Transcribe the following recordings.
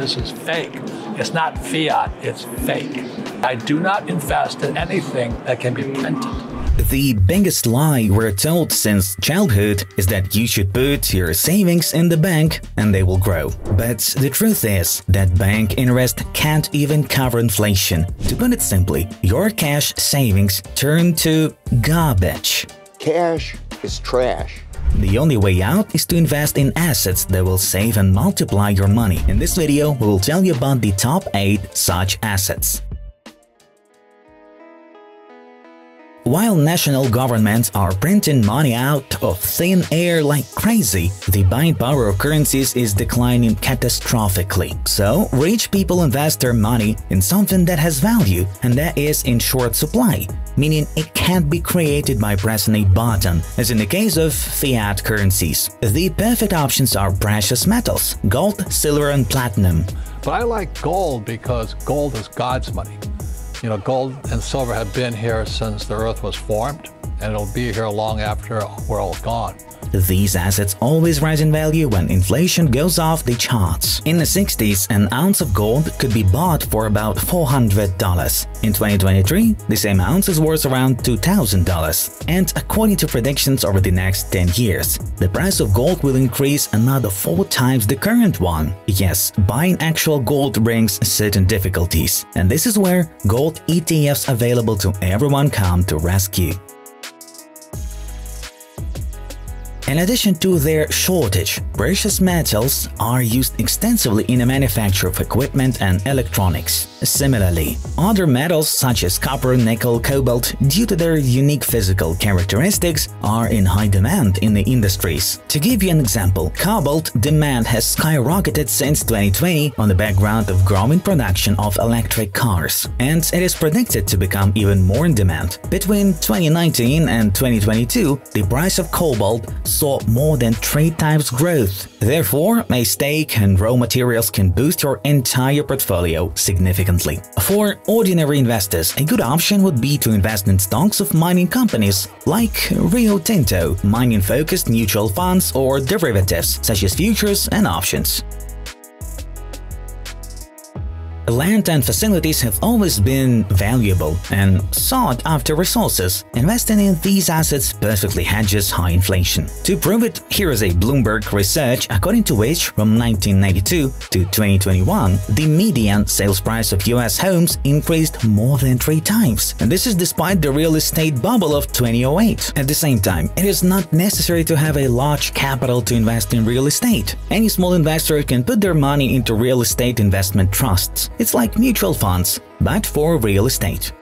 this is fake. It's not fiat, it's fake. I do not invest in anything that can be printed. The biggest lie we're told since childhood is that you should put your savings in the bank and they will grow. But the truth is that bank interest can't even cover inflation. To put it simply, your cash savings turn to garbage. Cash is trash. The only way out is to invest in assets that will save and multiply your money. In this video, we will tell you about the top 8 such assets. While national governments are printing money out of thin air like crazy, the buying power of currencies is declining catastrophically. So, rich people invest their money in something that has value, and that is in short supply, meaning it can't be created by pressing a button, as in the case of fiat currencies. The perfect options are precious metals, gold, silver and platinum. But I like gold because gold is God's money. You know, gold and silver have been here since the earth was formed, and it'll be here long after we're all gone. These assets always rise in value when inflation goes off the charts. In the 60s, an ounce of gold could be bought for about $400. In 2023, the same ounce is worth around $2,000. And according to predictions over the next 10 years, the price of gold will increase another 4 times the current one. Yes, buying actual gold brings certain difficulties. And this is where gold ETFs available to everyone come to rescue. In addition to their shortage, precious metals are used extensively in the manufacture of equipment and electronics. Similarly, other metals such as copper, nickel, cobalt, due to their unique physical characteristics, are in high demand in the industries. To give you an example, cobalt demand has skyrocketed since 2020 on the background of growing production of electric cars, and it is predicted to become even more in demand. Between 2019 and 2022, the price of cobalt saw more than 3 times growth. Therefore, a stake in raw materials can boost your entire portfolio significantly. For ordinary investors, a good option would be to invest in stocks of mining companies like Rio Tinto, mining-focused mutual funds or derivatives such as futures and options. Land and facilities have always been valuable and sought-after resources. Investing in these assets perfectly hedges high inflation. To prove it, here is a Bloomberg research according to which, from 1992 to 2021, the median sales price of US homes increased more than 3 times, and this is despite the real estate bubble of 2008. At the same time, it is not necessary to have a large capital to invest in real estate. Any small investor can put their money into real estate investment trusts. It's like mutual funds, but for real estate.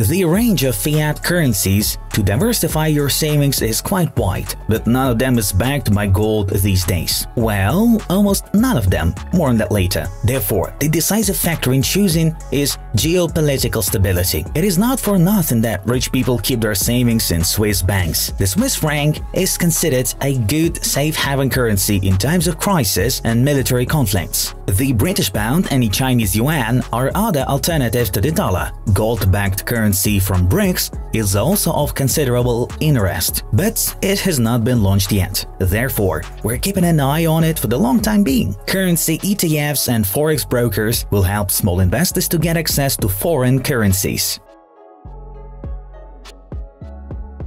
The range of fiat currencies to diversify your savings is quite wide, but none of them is backed by gold these days. Well, almost none of them, more on that later. Therefore, the decisive factor in choosing is geopolitical stability. It is not for nothing that rich people keep their savings in Swiss banks. The Swiss franc is considered a good safe haven currency in times of crisis and military conflicts. The British pound and the Chinese yuan are other alternatives to the dollar. Gold-backed currency from BRICS is also of considerable interest, but it has not been launched yet. Therefore, we're keeping an eye on it for the long time being. Currency ETFs and forex brokers will help small investors to get access to foreign currencies.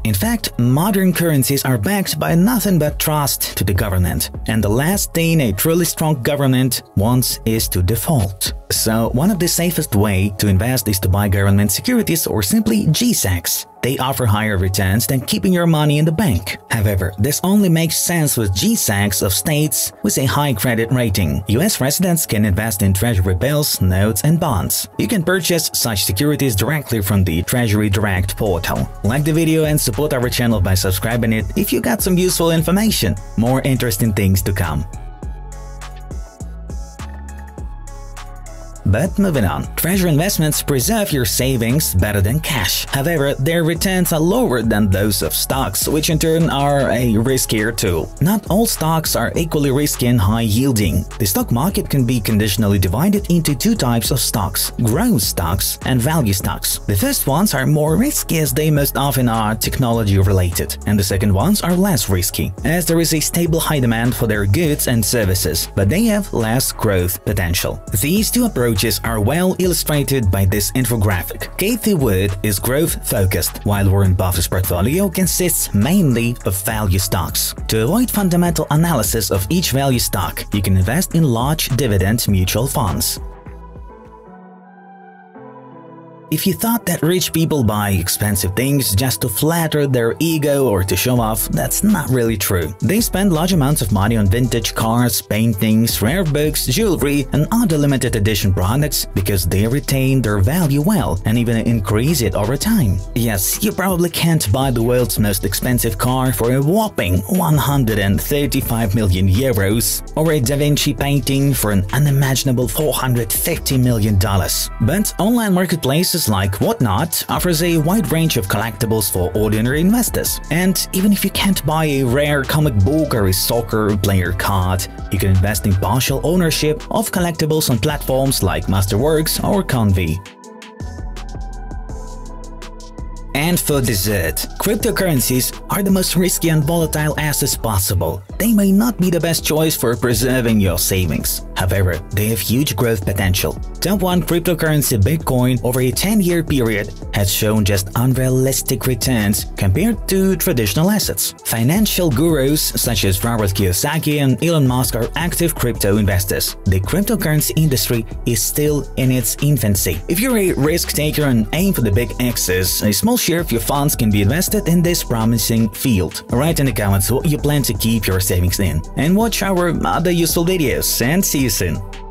In fact, modern currencies are backed by nothing but trust to the government, and the last thing a truly strong government wants is to default. So, one of the safest ways to invest is to buy government securities or simply GSECs. They offer higher returns than keeping your money in the bank. However, this only makes sense with GSACs of states with a high credit rating. US residents can invest in Treasury bills, notes and bonds. You can purchase such securities directly from the Treasury Direct portal. Like the video and support our channel by subscribing it if you got some useful information. More interesting things to come. But moving on, Treasury investments preserve your savings better than cash. However, their returns are lower than those of stocks, which in turn are a riskier tool. Not all stocks are equally risky and high yielding. The stock market can be conditionally divided into two types of stocks: growth stocks and value stocks. The first ones are more risky as they most often are technology related, and the second ones are less risky as there is a stable high demand for their goods and services, but they have less growth potential. These two approaches are well illustrated by this infographic. Cathie Wood is growth focused, while Warren Buffett's portfolio consists mainly of value stocks. To avoid fundamental analysis of each value stock, you can invest in large dividend mutual funds. If you thought that rich people buy expensive things just to flatter their ego or to show off, that's not really true. They spend large amounts of money on vintage cars, paintings, rare books, jewelry, and other limited edition products because they retain their value well and even increase it over time. Yes, you probably can't buy the world's most expensive car for a whopping 135 million euros or a Da Vinci painting for an unimaginable $450 million. But online marketplaces like Whatnot offers a wide range of collectibles for ordinary investors. And even if you can't buy a rare comic book or a soccer player card, you can invest in partial ownership of collectibles on platforms like Masterworks or Convey. And for dessert, cryptocurrencies are the most risky and volatile assets possible. They may not be the best choice for preserving your savings. However, they have huge growth potential. Top 1 cryptocurrency Bitcoin over a 10-year period has shown just unrealistic returns compared to traditional assets. Financial gurus such as Robert Kiyosaki and Elon Musk are active crypto investors. The cryptocurrency industry is still in its infancy. If you're a risk taker and aim for the big X's, a small share of your funds can be invested in this promising field. Write in the comments what you plan to keep your savings in, and watch our other useful videos, and see you soon!